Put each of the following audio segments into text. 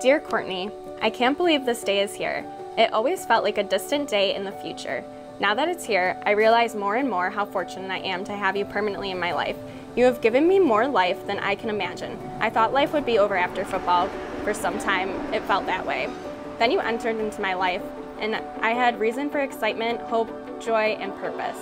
Dear Courtney, I can't believe this day is here. It always felt like a distant day in the future. Now that it's here, I realize more and more how fortunate I am to have you permanently in my life. You have given me more life than I can imagine. I thought life would be over after football. For some time, it felt that way. Then you entered into my life, and I had reason for excitement, hope, joy, and purpose.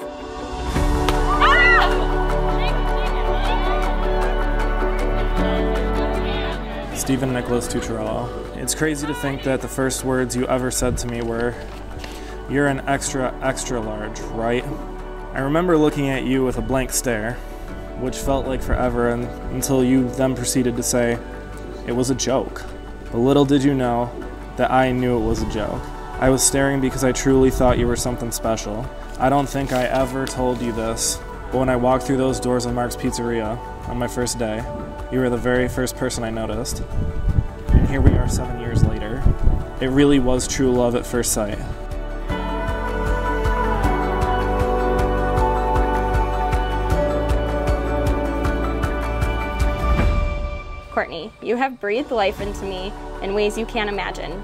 Stephen Nicholas Tucciarello. It's crazy to think that the first words you ever said to me were, "You're an extra, extra large, right?" I remember looking at you with a blank stare, which felt like forever, and until you then proceeded to say, "It was a joke." But little did you know that I knew it was a joke. I was staring because I truly thought you were something special. I don't think I ever told you this, but when I walked through those doors of Mark's Pizzeria on my first day, you were the very first person I noticed. And here we are 7 years later. It really was true love at first sight. Courtney, you have breathed life into me in ways you can't imagine.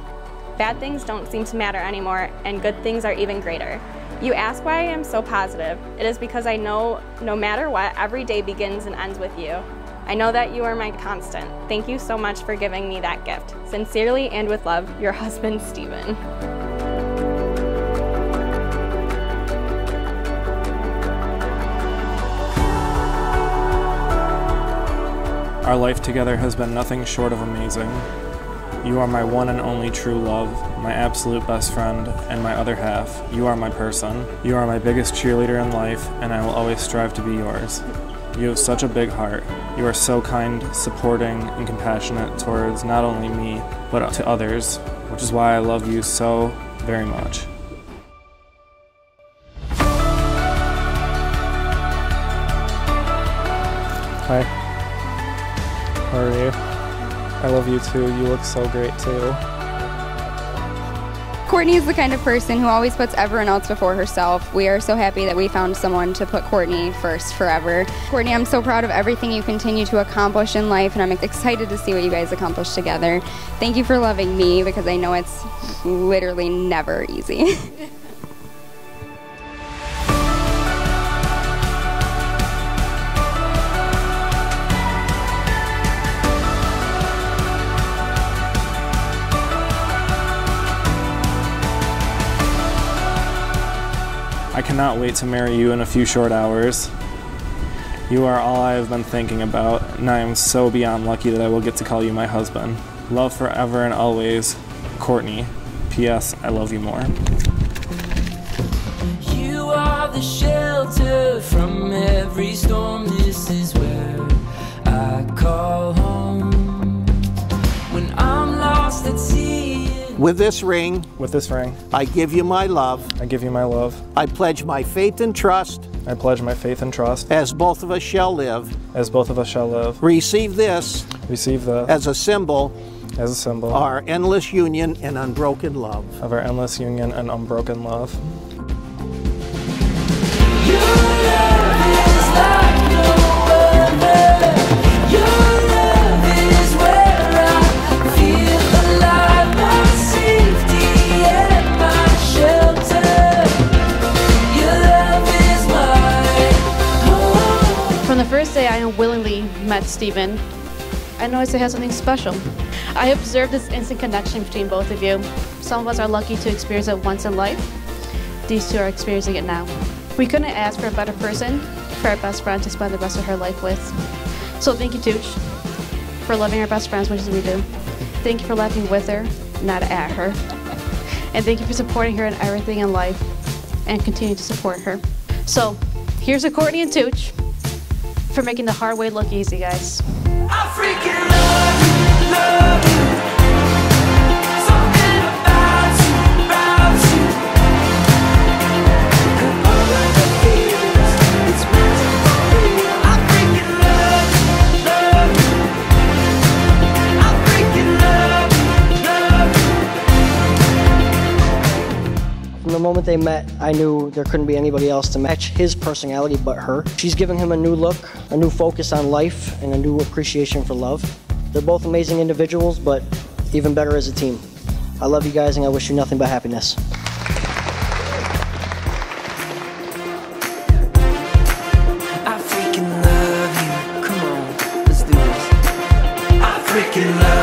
Bad things don't seem to matter anymore, and good things are even greater. You ask why I am so positive. It is because I know no matter what, every day begins and ends with you. I know that you are my constant. Thank you so much for giving me that gift. Sincerely and with love, your husband, Stephen. Our life together has been nothing short of amazing. You are my one and only true love, my absolute best friend, and my other half. You are my person. You are my biggest cheerleader in life, and I will always strive to be yours. You have such a big heart. You are so kind, supporting, and compassionate towards not only me, but to others, which is why I love you so very much. Hi. How are you? I love you too. You look so great too. Courtney is the kind of person who always puts everyone else before herself. We are so happy that we found someone to put Courtney first forever. Courtney, I'm so proud of everything you continue to accomplish in life, and I'm excited to see what you guys accomplish together. Thank you for loving me, because I know it's literally never easy. I cannot wait to marry you in a few short hours. You are all I have been thinking about, and I am so beyond lucky that I will get to call you my husband. Love forever and always, Courtney. P.S. I love you more. You are the shelter from every storm. This is where I call home. When I'm lost at sea. With this ring, I give you my love. I give you my love. I pledge my faith and trust. I pledge my faith and trust. As both of us shall live. As both of us shall live. Receive this. Receive this. As a symbol. As a symbol. Our endless union and unbroken love. Of our endless union and unbroken love. The first day I unwillingly met Stephen, I noticed he had something special. I observed this instant connection between both of you. Some of us are lucky to experience it once in life. These two are experiencing it now. We couldn't ask for a better person, for our best friend to spend the rest of her life with. So thank you, Tucci, for loving our best friends as much as we do. Thank you for laughing with her, not at her. And thank you for supporting her in everything in life, and continue to support her. So here's to Courtney and Tucci for making the hard way look easy, guys. I freaking love you. From the moment they met, I knew there couldn't be anybody else to match his personality but her. She's given him a new look, a new focus on life, and a new appreciation for love. They're both amazing individuals, but even better as a team. I love you guys and I wish you nothing but happiness. I freaking love you. Come on, let's do this. I freaking love you.